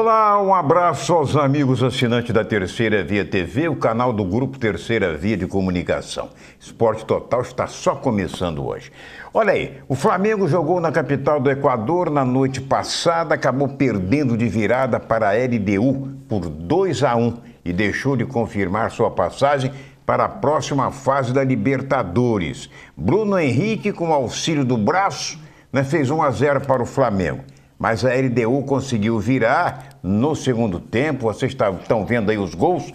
Olá, um abraço aos amigos assinantes da Terceira Via TV, o canal do Grupo Terceira Via de Comunicação. Esporte Total está só começando hoje. Olha aí, o Flamengo jogou na capital do Equador na noite passada, acabou perdendo de virada para a LDU por 2-1 e deixou de confirmar sua passagem para a próxima fase da Libertadores. Bruno Henrique, com auxílio do braço, fez 1-0 para o Flamengo. Mas a LDU conseguiu virar no segundo tempo, vocês estão vendo aí os gols,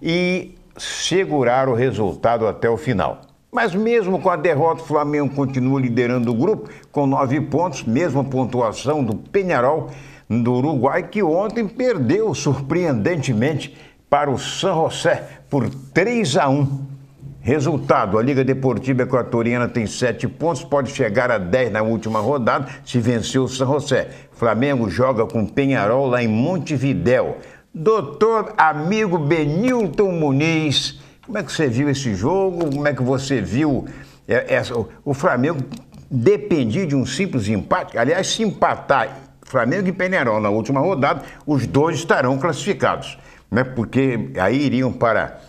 e segurar o resultado até o final. Mas mesmo com a derrota, o Flamengo continua liderando o grupo com 9 pontos, mesma pontuação do Peñarol do Uruguai, que ontem perdeu surpreendentemente para o San José por 3-1. Resultado, a Liga Deportiva Equatoriana tem 7 pontos, pode chegar a 10 na última rodada, se vencer o San José. Flamengo joga com Peñarol lá em Montevidéu. Doutor amigo Benilton Muniz, como é que você viu esse jogo? Como é que você viu o Flamengo dependia de um simples empate? Aliás, se empatar Flamengo e Peñarol na última rodada, os dois estarão classificados, porque aí iriam para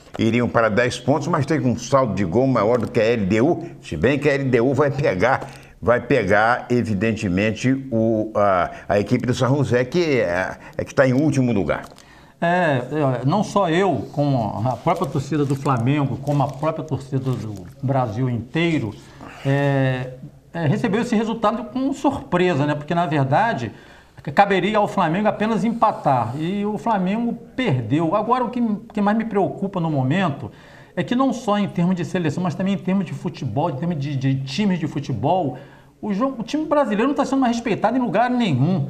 10 pontos, mas tem um saldo de gol maior do que a LDU, se bem que a LDU vai pegar evidentemente, a equipe do San José, que está em último lugar. Não só eu, como a própria torcida do Flamengo, como a própria torcida do Brasil inteiro, recebeu esse resultado com surpresa, porque na verdade caberia ao Flamengo apenas empatar, e o Flamengo perdeu. Agora, o que mais me preocupa no momento é que não só em termos de seleção, mas também em termos de futebol, em termos de times de futebol, o time brasileiro não está sendo mais respeitado em lugar nenhum.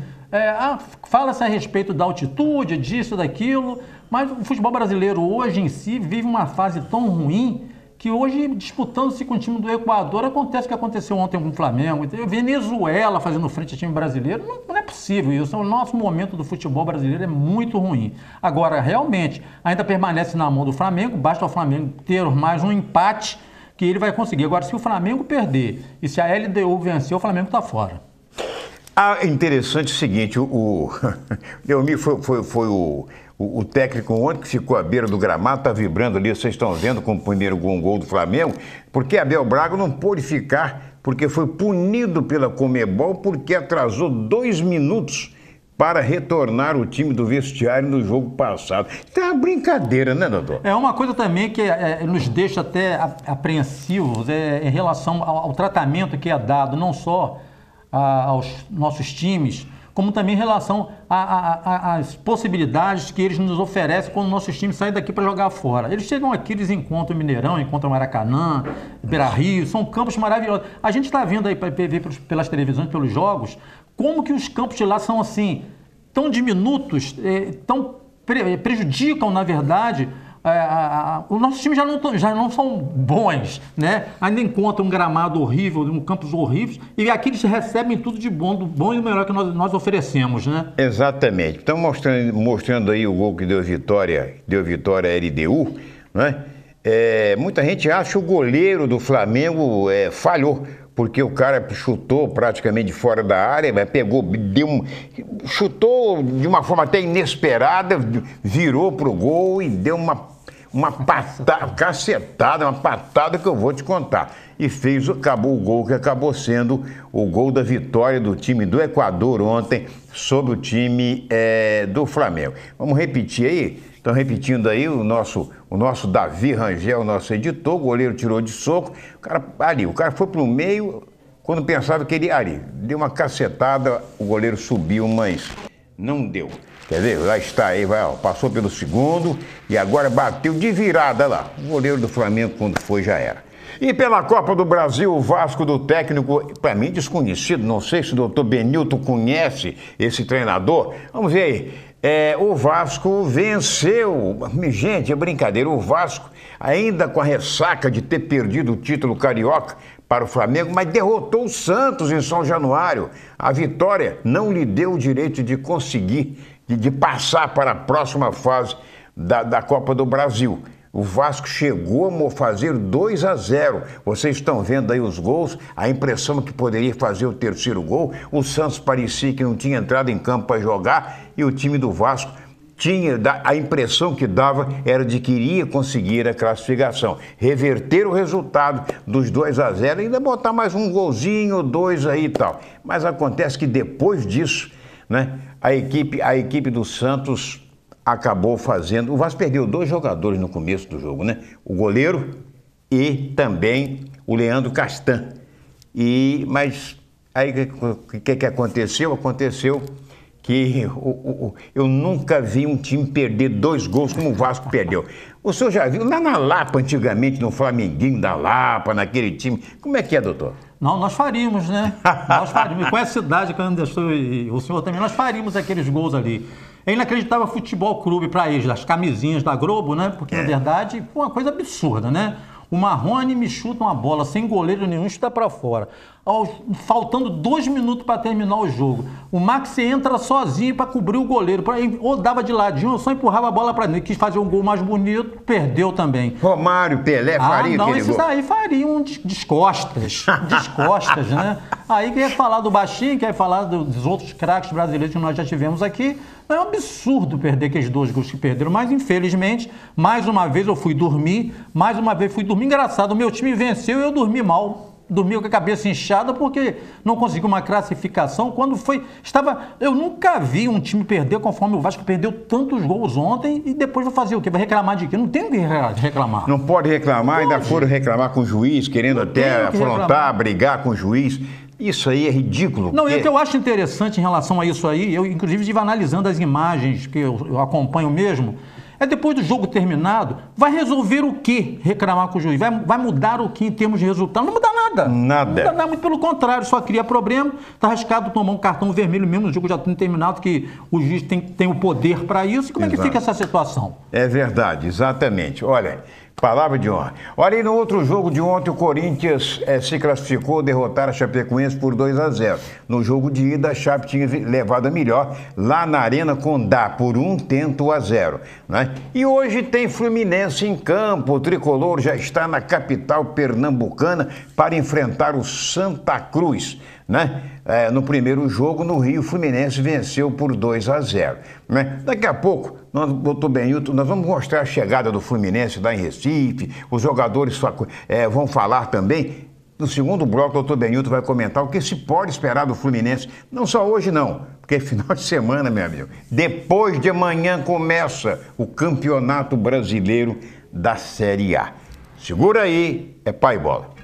Fala-se a respeito da altitude, disso, daquilo, mas o futebol brasileiro hoje em si vive uma fase tão ruim que hoje, disputando-se com o time do Equador, acontece o que aconteceu ontem com o Flamengo. Venezuela fazendo frente ao time brasileiro, não é possível isso. O nosso momento do futebol brasileiro é muito ruim. Agora, realmente, ainda permanece na mão do Flamengo, basta o Flamengo ter mais um empate que ele vai conseguir. Agora, se o Flamengo perder e se a LDU vencer, o Flamengo está fora. Ah, interessante o seguinte, o técnico ontem, que ficou à beira do gramado, está vibrando ali, vocês estão vendo, com o primeiro gol do Flamengo, porque Abel Braga não pôde ficar, porque foi punido pela Comebol, porque atrasou 2 minutos para retornar o time do vestiário no jogo passado. Então é uma brincadeira, né, doutor? É uma coisa também que nos deixa até apreensivos em relação ao tratamento que é dado, não só aos nossos times, como também em relação às possibilidades que eles nos oferecem quando nossos times saem daqui para jogar fora. Eles chegam aqui, eles encontram o Mineirão, encontram o Maracanã, Beira-Rio, são campos maravilhosos. A gente está vendo aí pelas televisões, pelos jogos, como que os campos de lá são assim, tão diminutos, tão prejudicam, na verdade. Os nossos times já não são bons, ainda encontram um gramado horrível, um campos horríveis, e aqui eles recebem tudo de bom, do bom e do melhor que nós oferecemos, Exatamente. Estamos mostrando aí o gol que deu vitória à LDU, muita gente acha que o goleiro do Flamengo falhou, porque o cara chutou praticamente fora da área, mas chutou de uma forma até inesperada, virou pro gol e deu uma patada, cacetada, uma patada que eu vou te contar. E acabou o gol, que acabou sendo o gol da vitória do time do Equador ontem sobre o time do Flamengo. Vamos repetir aí? Estão repetindo aí o nosso Davi Rangel, nosso editor. O goleiro tirou de soco. O cara foi para o meio, quando pensava que ele... deu uma cacetada, o goleiro subiu, mas não deu. Quer ver? Lá está aí, passou pelo segundo e agora bateu de virada lá. O goleiro do Flamengo, quando foi, já era. E pela Copa do Brasil, o Vasco do técnico, para mim desconhecido, não sei se o doutor Benilton conhece esse treinador. Vamos ver aí. O Vasco venceu, gente, é brincadeira, o Vasco ainda com a ressaca de ter perdido o título carioca para o Flamengo, mas derrotou o Santos em São Januário. A vitória não lhe deu o direito de conseguir, de passar para a próxima fase da Copa do Brasil. O Vasco chegou a fazer 2-0. Vocês estão vendo aí os gols, a impressão que poderia fazer o terceiro gol. O Santos parecia que não tinha entrado em campo para jogar e o time do Vasco tinha, a impressão que dava era de que iria conseguir a classificação. Reverter o resultado dos 2-0, ainda botar mais um golzinho, dois aí e tal. Mas acontece que depois disso, né, a equipe do Santos acabou fazendo... O Vasco perdeu dois jogadores no começo do jogo, né? O goleiro e também o Leandro Castan. Mas aí o que aconteceu? Aconteceu que eu nunca vi um time perder dois gols como o Vasco perdeu. O senhor já viu lá na Lapa, antigamente, no Flamenguinho da Lapa, naquele time? Como é que é, doutor? Não, nós faríamos, né? Nós faríamos. E com essa idade que eu ainda estou, e o senhor também, nós faríamos aqueles gols ali. É inacreditável futebol clube para eles, as camisinhas da Globo, né? Porque, na verdade, foi uma coisa absurda, né? O Marrone me chuta uma bola sem goleiro nenhum, chuta para fora. Faltando 2 minutos para terminar o jogo. O Maxi entra sozinho para cobrir o goleiro. Ou dava de ladinho, ou só empurrava a bola para dentro. Quis fazer um gol mais bonito, perdeu também. Romário, Pelé, faria não, esses gol. Aí fariam descostas. Descostas, né? Aí quer falar do baixinho, quer falar dos outros craques brasileiros que nós já tivemos aqui. É um absurdo perder aqueles dois gols que perderam, mas infelizmente, mais uma vez eu fui dormir, engraçado, o meu time venceu e eu dormi mal. Dormi com a cabeça inchada porque não consegui uma classificação. Quando foi... Eu nunca vi um time perder conforme o Vasco perdeu tantos gols ontem e depois vai fazer o quê? Vai reclamar de quê? Não tem o que reclamar. Não pode reclamar, ainda foram reclamar com o juiz, querendo até afrontar, brigar com o juiz. Isso aí é ridículo. Não, e o que eu acho interessante em relação a isso aí, eu inclusive estive analisando as imagens que eu acompanho mesmo, é depois do jogo terminado, vai resolver o quê? Reclamar com o juiz? Vai mudar o quê em termos de resultado? Não muda nada. Nada. Não muda nada, muito pelo contrário, só cria problema. Está arriscado tomar um cartão vermelho mesmo, o jogo já tem terminado, que o juiz tem o poder para isso. E como é que fica essa situação? É verdade, exatamente. Olha... Palavra de honra. Olha, e no outro jogo de ontem, o Corinthians se classificou, derrotar a Chapecoense por 2-0. No jogo de ida, a Chape tinha levado a melhor lá na Arena Condá, por 1-0, né? E hoje tem Fluminense em campo. O tricolor já está na capital pernambucana para enfrentar o Santa Cruz, né? No primeiro jogo, no Rio, o Fluminense venceu por 2-0, né? Daqui a pouco... Nós vamos mostrar a chegada do Fluminense lá em Recife, os jogadores vão falar também. No segundo bloco, o doutor Benilton vai comentar o que se pode esperar do Fluminense. Não só hoje não, porque final de semana, meu amigo, depois de amanhã começa o Campeonato Brasileiro da Série A. Segura aí, é pai bola.